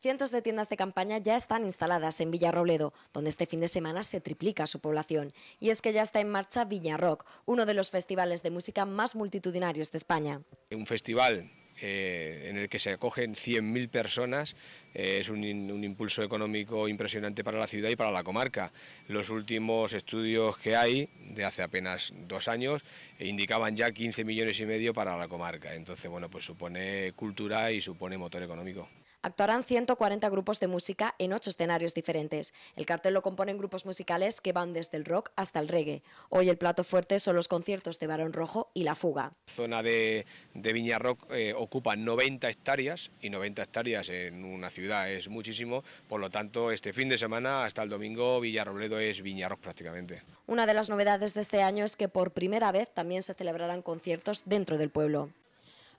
Cientos de tiendas de campaña ya están instaladas en Villarrobledo, donde este fin de semana se triplica su población. Y es que ya está en marcha Viña Rock, uno de los festivales de música más multitudinarios de España. Un festival en el que se acogen 100.000 personas, es un impulso económico impresionante para la ciudad y para la comarca. Los últimos estudios que hay, de hace apenas 2 años, indicaban ya 15,5 millones para la comarca. Entonces, bueno, pues supone cultura y supone motor económico. Actuarán 140 grupos de música en 8 escenarios diferentes. El cartel lo componen grupos musicales que van desde el rock hasta el reggae. Hoy el plato fuerte son los conciertos de Barón Rojo y La Fuga. La zona de Viña Rock ocupa 90 hectáreas, y 90 hectáreas en una ciudad es muchísimo, por lo tanto este fin de semana hasta el domingo Villarrobledo es Viña Rock prácticamente. Una de las novedades de este año es que por primera vez también se celebrarán conciertos dentro del pueblo.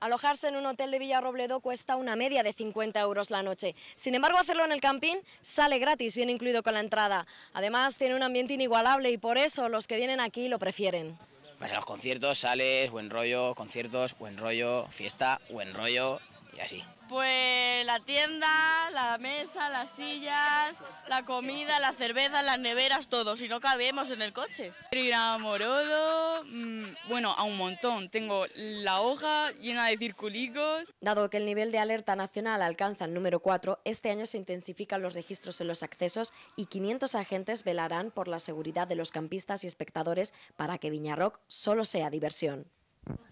Alojarse en un hotel de Villarrobledo cuesta una media de 50 € la noche. Sin embargo, hacerlo en el camping sale gratis, viene incluido con la entrada. Además, tiene un ambiente inigualable y por eso los que vienen aquí lo prefieren. Vas a los conciertos, sales, buen rollo, conciertos, buen rollo, fiesta, buen rollo y así. Pues la tienda, la mesa, las sillas, la comida, la cerveza, las neveras, todo. Si no cabemos en el coche. Quiero ir a Morodo, bueno, a un montón. Tengo la hoja llena de circulicos. Dado que el nivel de alerta nacional alcanza el número 4, este año se intensifican los registros en los accesos y 500 agentes velarán por la seguridad de los campistas y espectadores para que Viña Rock solo sea diversión.